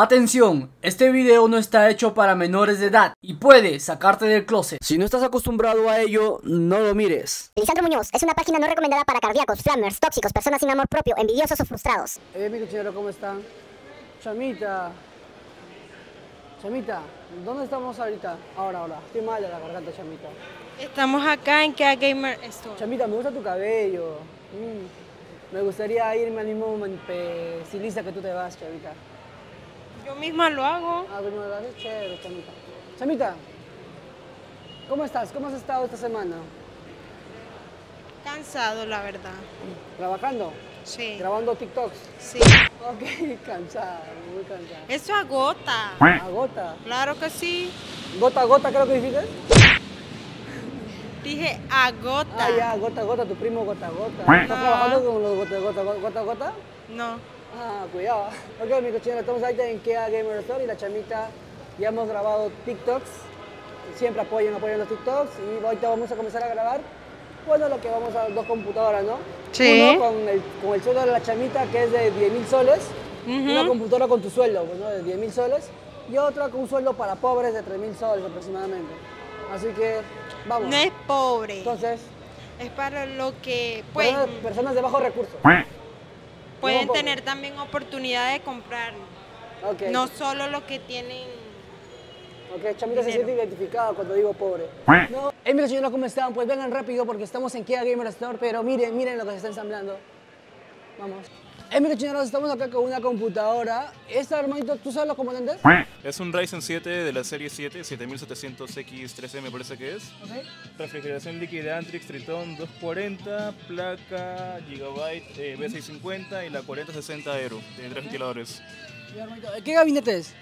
Atención, este video no está hecho para menores de edad y puede sacarte del closet. Si no estás acostumbrado a ello, no lo mires. Lisandro Muñoz es una página no recomendada para cardíacos, flammers, tóxicos, personas sin amor propio, envidiosos o frustrados. Mi cuchillero, ¿cómo están? Chamita, ¿dónde estamos ahorita? Ahora, estoy mal de la garganta, Chamita. Estamos acá en K Gamer Store. Chamita, me gusta tu cabello. Me gustaría irme al mismo estilista que tú te vas, Chamita. Yo misma lo hago. Ah, bueno, lo haces chévere, Chamita. Chamita, ¿cómo estás? ¿Cómo has estado esta semana? Cansado, la verdad. ¿Trabajando? Sí. ¿Grabando TikToks? Sí. Ok, cansado, muy cansado. Eso agota. ¿Agota? Claro que sí. ¿Gota a gota creo que dijiste? Dije agota. Ah, ya, gota a gota, tu primo gota a gota. No. ¿Estás trabajando con los gota a gota? No. Ah, cuidado. Ok, mi cochero, estamos ahorita en K Gamer Store y la Chamita, ya hemos grabado TikToks. Siempre apoyen los TikToks y ahorita vamos a comenzar a grabar. Bueno, lo que vamos a dos computadoras, ¿no? Sí. Uno con el sueldo de la Chamita, que es de 10.000 soles. Una computadora con tu sueldo, ¿no? De 10.000 soles. Y otra con un sueldo para pobres de 3.000 soles aproximadamente. Así que, vamos. No es pobre. Entonces. Es para lo que... Pues, para personas de bajos recursos. Pueden tener también oportunidad de comprar. Okay. No solo lo que tienen. Ok, Chamita se siente identificada cuando digo pobre. No. Miren, señores, ¿cómo están? Pues vengan rápido porque estamos en K Gamer Store, pero miren lo que se está ensamblando. Vamos. Miren, señores, estamos acá con una computadora. Esta, hermanito, ¿tú sabes los componentes? Es un Ryzen 7 de la serie 7, 7700X3M, me parece que es. Okay. Refrigeración líquida Antrix Triton 240, placa Gigabyte B650 y la 4060 Aero, de 3 ventiladores. Y, hermanito, ¿qué gabinete es?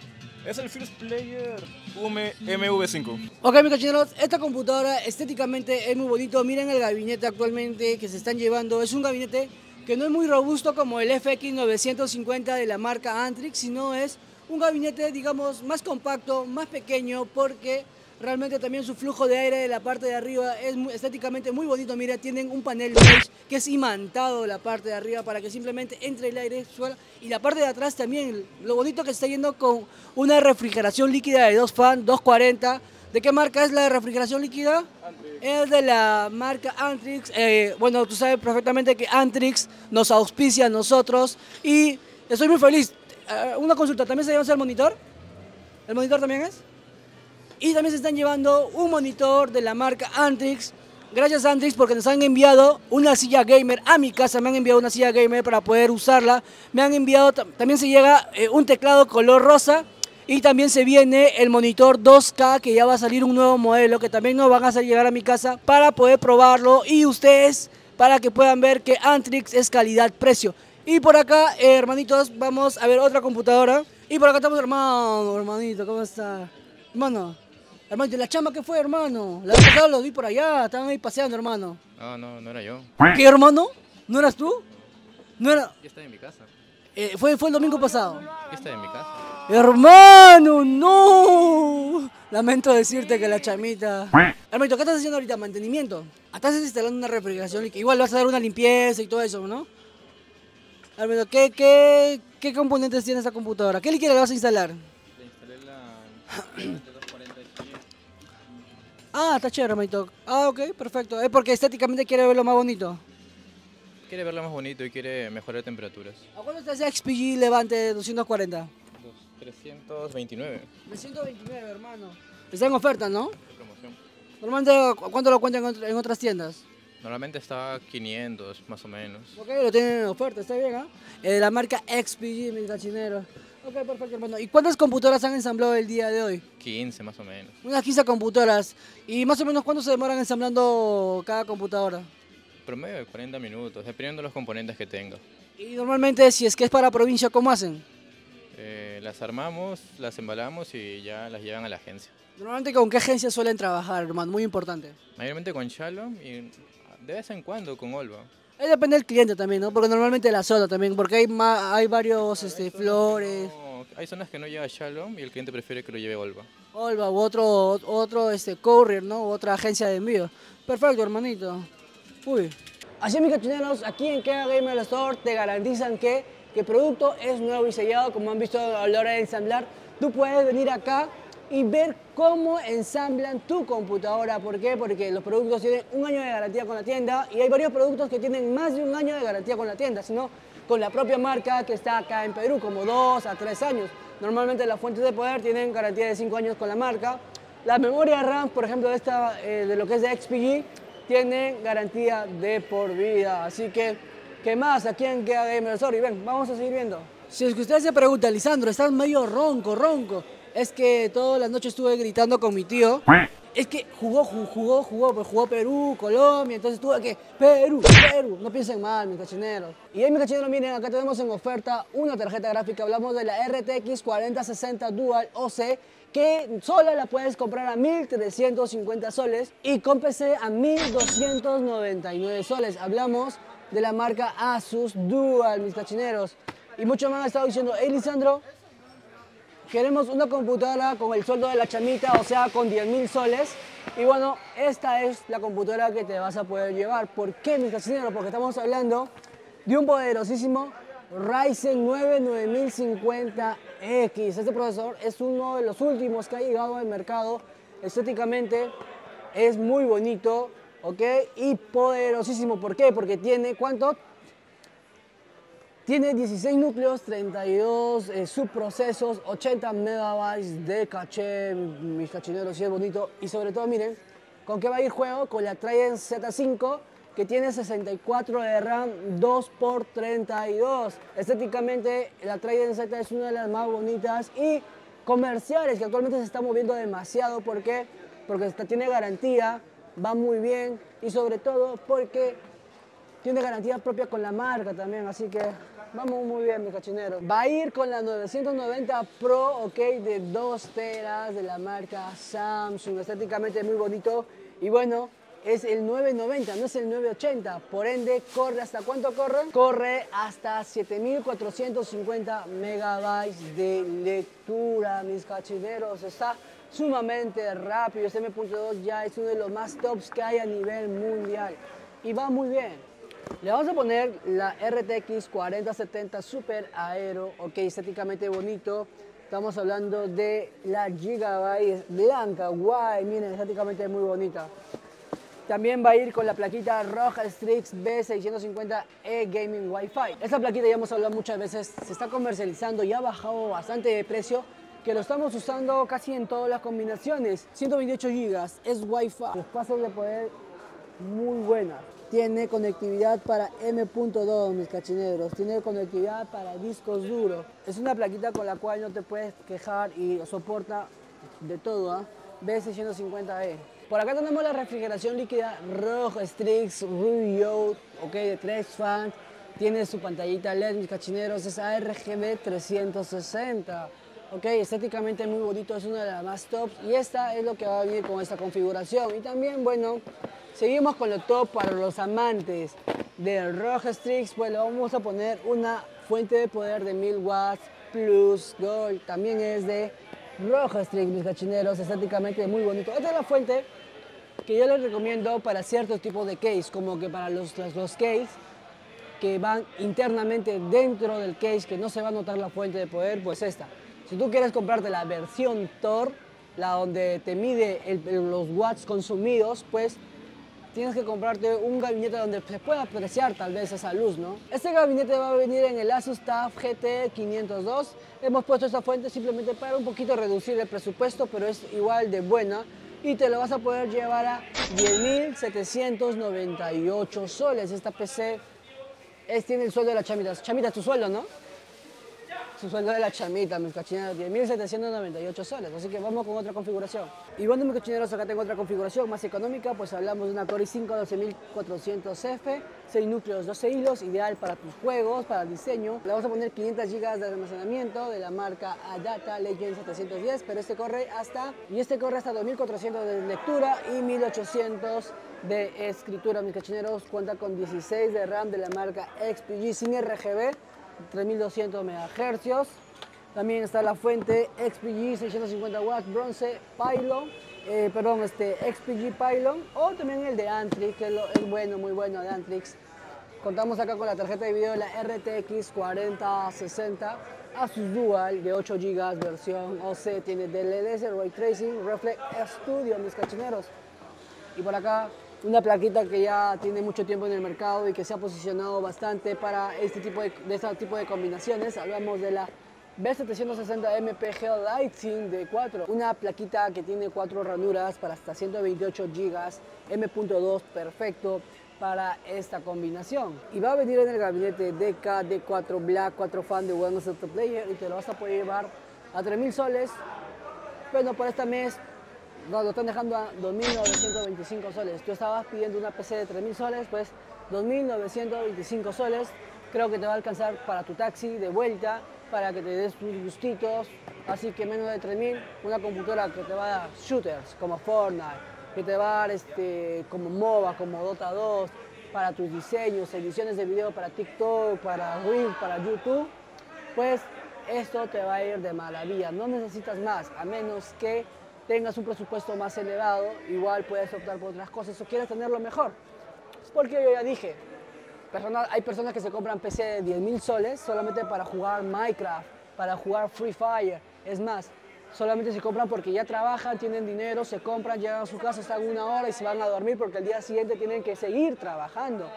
Es el First Player UMV5. Ok, mis cochineros, esta computadora estéticamente es muy bonito. Miren el gabinete actualmente que se están llevando. Es un gabinete que no es muy robusto como el FX 950 de la marca Antrix, sino es un gabinete, digamos, más compacto, más pequeño, porque realmente también su flujo de aire de la parte de arriba es estéticamente muy bonito. Mira, tienen un panel beige que es imantado la parte de arriba para que simplemente entre el aire, suela. Y la parte de atrás también, lo bonito que está yendo con una refrigeración líquida de 240. ¿De qué marca es la refrigeración líquida? Antrix. Es de la marca Antrix. Bueno, tú sabes perfectamente que Antrix nos auspicia a nosotros y estoy muy feliz. Una consulta, ¿también se lleva el monitor? ¿El monitor también es? Y también se están llevando un monitor de la marca Antrix. Gracias, Antrix, porque nos han enviado una silla gamer a mi casa. Me han enviado una silla gamer para poder usarla. Me han enviado, también se llega un teclado color rosa. Y también se viene el monitor 2K, que ya va a salir un nuevo modelo, que también nos van a hacer llegar a mi casa para poder probarlo. Y ustedes, para que puedan ver que Antrix es calidad-precio. Y por acá, hermanitos, vamos a ver otra computadora. Y por acá estamos, hermanito, ¿cómo está? Hermano, ¿la chamba qué fue, hermano? La vez pasada los vi por allá, estaban ahí paseando, hermano. No era yo. ¿Qué, hermano? ¿No eras tú? No era... Yo estaba en mi casa. Fue el domingo pasado. Yo estaba en mi casa. ¡Hermano, no! Lamento decirte que la chamita... Hermanito, ¿qué estás haciendo ahorita? ¿Mantenimiento? Estás instalando una refrigeración líquida. Igual vas a dar una limpieza y todo eso, ¿no? Hermanito, ¿qué componentes tiene esta computadora? ¿Qué líquida le vas a instalar? Le instalé la... Ah, está chévere, hermanito. Ah, ok, perfecto. Es porque estéticamente quiere verlo más bonito. Quiere verlo más bonito y quiere mejorar temperaturas. ¿A cuánto está ese XPG Levante 240? 329. 329, hermano. Está en oferta, ¿no? De promoción. Normalmente, ¿cuánto lo cuentan en otras tiendas? Normalmente está 500, más o menos. Ok, lo tienen en oferta, está bien, ¿ah? La marca XPG, mi cachinero. Ok, perfecto, hermano. ¿Y cuántas computadoras han ensamblado el día de hoy? 15, más o menos. Unas 15 computadoras. ¿Y más o menos cuánto se demoran ensamblando cada computadora? Promedio de 40 minutos, dependiendo de los componentes que tenga. ¿Y normalmente, si es que es para provincia, cómo hacen? Las armamos, las embalamos y ya las llevan a la agencia. ¿Normalmente con qué agencia suelen trabajar, hermano? Muy importante. Mayormente con Shalom y de vez en cuando con Olva. Ahí depende del cliente también, ¿no? Porque normalmente la zona también, porque hay varios flores. Hay zonas que no lleva Shalom y el cliente prefiere que lo lleve Olva. Olva u otro courier, ¿no? U otra agencia de envío. Perfecto, hermanito. Uy. Así, mis cachineros, aquí en K Gamer Store te garantizan que que el producto es nuevo y sellado, como han visto a la hora de ensamblar. Tú puedes venir acá y ver cómo ensamblan tu computadora. ¿Por qué? Porque los productos tienen un año de garantía con la tienda y hay varios productos que tienen más de un año de garantía con la tienda, sino con la propia marca que está acá en Perú, como 2 a 3 años. Normalmente las fuentes de poder tienen garantía de 5 años con la marca. La memoria RAM, por ejemplo, de lo que es de XPG, tiene garantía de por vida. Así que, ¿qué más? Aquí en K Gamer Store. Y ven, vamos a seguir viendo. Si es que usted se pregunta, Lisandro, estás medio ronco. Es que todas las noches estuve gritando con mi tío. Es que jugó Perú, Colombia, entonces tuve que... Perú, no piensen mal, mis cachineros. Y ahí, mis cachineros, miren, acá tenemos en oferta una tarjeta gráfica. Hablamos de la RTX 4060 Dual OC, que sola la puedes comprar a 1.350 soles y con PC a 1.299 soles. Hablamos de la marca Asus Dual, mis cachineros. Y muchos me han estado diciendo, hey, Lisandro, queremos una computadora con el sueldo de la chamita, o sea, con 10.000 soles. Y bueno, esta es la computadora que te vas a poder llevar. ¿Por qué, mis casineros? Porque estamos hablando de un poderosísimo Ryzen 9 9050X. Este procesador es uno de los últimos que ha llegado al mercado. Estéticamente es muy bonito, ¿ok? Y poderosísimo. ¿Por qué? Porque tiene, ¿cuánto? Tiene 16 núcleos, 32 subprocesos, 80 megabytes de caché, mis cachineros, sí es bonito. Y sobre todo, miren, ¿con qué va a ir juego? Con la Trident Z5, que tiene 64 de RAM, 2x32. Estéticamente, la Trident Z es una de las más bonitas y comerciales, que actualmente se está moviendo demasiado. ¿Por qué? Porque tiene garantía, va muy bien y sobre todo porque tiene garantía propia con la marca también, así que vamos muy bien, mis cachineros. Va a ir con la 990 Pro, ok, de 2 teras de la marca Samsung. Estéticamente muy bonito y bueno, es el 990, no es el 980. Por ende, corre hasta ¿cuánto corre? Corre hasta 7.450 megabytes de lectura, mis cachineros. Está sumamente rápido. Este M.2 ya es uno de los más tops que hay a nivel mundial y va muy bien. Le vamos a poner la RTX 4070 Super Aero, ok, estéticamente bonito. Estamos hablando de la Gigabyte blanca, guay, miren, estéticamente muy bonita. También va a ir con la plaquita ROG Strix B650 e Gaming Wi-Fi. Esta plaquita ya hemos hablado muchas veces, se está comercializando y ha bajado bastante de precio, que lo estamos usando casi en todas las combinaciones. 128 GB, es Wi-Fi, los pasos de poder muy buenas. Tiene conectividad para M.2, mis cachineros. Tiene conectividad para discos duros. Es una plaquita con la cual no te puedes quejar y soporta de todo, ¿eh? B650E. Por acá tenemos la refrigeración líquida ROG Strix Ruby, ok, de 3 fans. Tiene su pantallita LED, mis cachineros. Es ARGB 360. Ok, estéticamente muy bonito. Es una de las más tops. Y esta es lo que va a venir con esta configuración. Y también, bueno, seguimos con lo top para los amantes del ROG Strix. Pues le vamos a poner una fuente de poder de 1000 watts plus gold. También es de ROG Strix, mis cachineros, estéticamente muy bonito. Esta es la fuente que yo les recomiendo para ciertos tipos de case, como que para los case que van internamente dentro del case, que no se va a notar la fuente de poder, pues esta. Si tú quieres comprarte la versión TOR, la donde te mide los watts consumidos, pues tienes que comprarte un gabinete donde se pueda apreciar tal vez esa luz, ¿no? Este gabinete va a venir en el Asus TUF GT502. Hemos puesto esta fuente simplemente para un poquito reducir el presupuesto, pero es igual de buena. Y te lo vas a poder llevar a 10.798 soles. Esta PC tiene el sueldo de las chamitas. Chamita, tu sueldo, ¿no? Su sueldo de la chamita, mis cachineros, 10.798 soles, así que vamos con otra configuración. Y bueno, mis cachineros, acá tengo otra configuración más económica, pues hablamos de una Core i5-12400F, 6 núcleos, 12 hilos, ideal para tus juegos, para el diseño. Le vamos a poner 500 GB de almacenamiento de la marca Adata Legend 710, pero este corre hasta 2.400 de lectura y 1.800 de escritura, mis cachineros. Cuenta con 16 de RAM de la marca XPG sin RGB, 3200 MHz. También está la fuente XPG 650 watts bronce Pylon, XPG Pylon, o también el de Antrix, que es muy bueno de Antrix, Contamos acá con la tarjeta de video de la RTX 4060 Asus Dual de 8 GB versión OC. Tiene DLSS, Ray Tracing, Reflex Studio, mis cachineros. Y por acá una plaquita que ya tiene mucho tiempo en el mercado y que se ha posicionado bastante para este tipo de combinaciones. Hablamos de la B760MPG Lightning D4, una plaquita que tiene 4 ranuras para hasta 128 GB, M.2 perfecto para esta combinación. Y va a venir en el gabinete DK D4 Black 4 fan de One Stop Player y te lo vas a poder llevar a 3.000 soles, pero por este mes nos lo están dejando a 2.925 soles. Tú estabas pidiendo una PC de 3.000 soles, pues 2.925 soles. Creo que te va a alcanzar para tu taxi de vuelta, para que te des tus gustitos, así que menos de 3.000, una computadora que te va a dar shooters como Fortnite, que te va a dar como MOBA, como Dota 2, para tus diseños, ediciones de video para TikTok, para Reels, para YouTube, pues esto te va a ir de maravilla. No necesitas más, a menos que tengas un presupuesto más elevado, igual puedes optar por otras cosas o quieres tenerlo mejor. Porque yo ya dije, hay personas que se compran PC de 10.000 soles solamente para jugar Minecraft, para jugar Free Fire, es más, solamente se compran porque ya trabajan, tienen dinero, se compran, llegan a su casa, están una hora y se van a dormir porque al día siguiente tienen que seguir trabajando.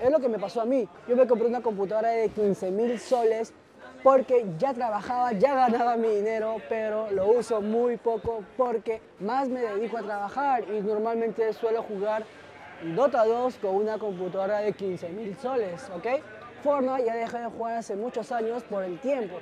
Es lo que me pasó a mí. Yo me compré una computadora de 15.000 soles porque ya trabajaba, ya ganaba mi dinero, pero lo uso muy poco porque más me dedico a trabajar y normalmente suelo jugar Dota 2 con una computadora de 15.000 soles, ¿ok? Fortnite ya dejé de jugar hace muchos años por el tiempo.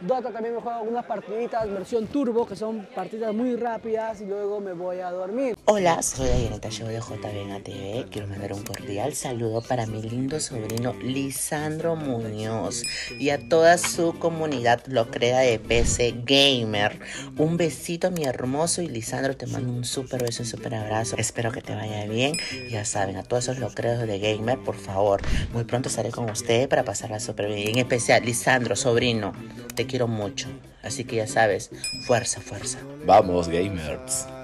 Dota también me juego unas partiditas versión turbo, que son partidas muy rápidas y luego me voy a dormir. Hola, soy Dayaneta, yo de JBN TV. Quiero mandar un cordial saludo para mi lindo sobrino Lisandro Muñoz y a toda su comunidad locrea de PC Gamer. Un besito, mi hermoso, y Lisandro, te mando un súper beso, un súper abrazo. Espero que te vaya bien. Ya saben, a todos esos locreos de Gamer, por favor, muy pronto estaré con ustedes para pasarla súper bien. En especial, Lisandro, sobrino, te quiero mucho, así que ya sabes, fuerza, fuerza. Vamos, gamers.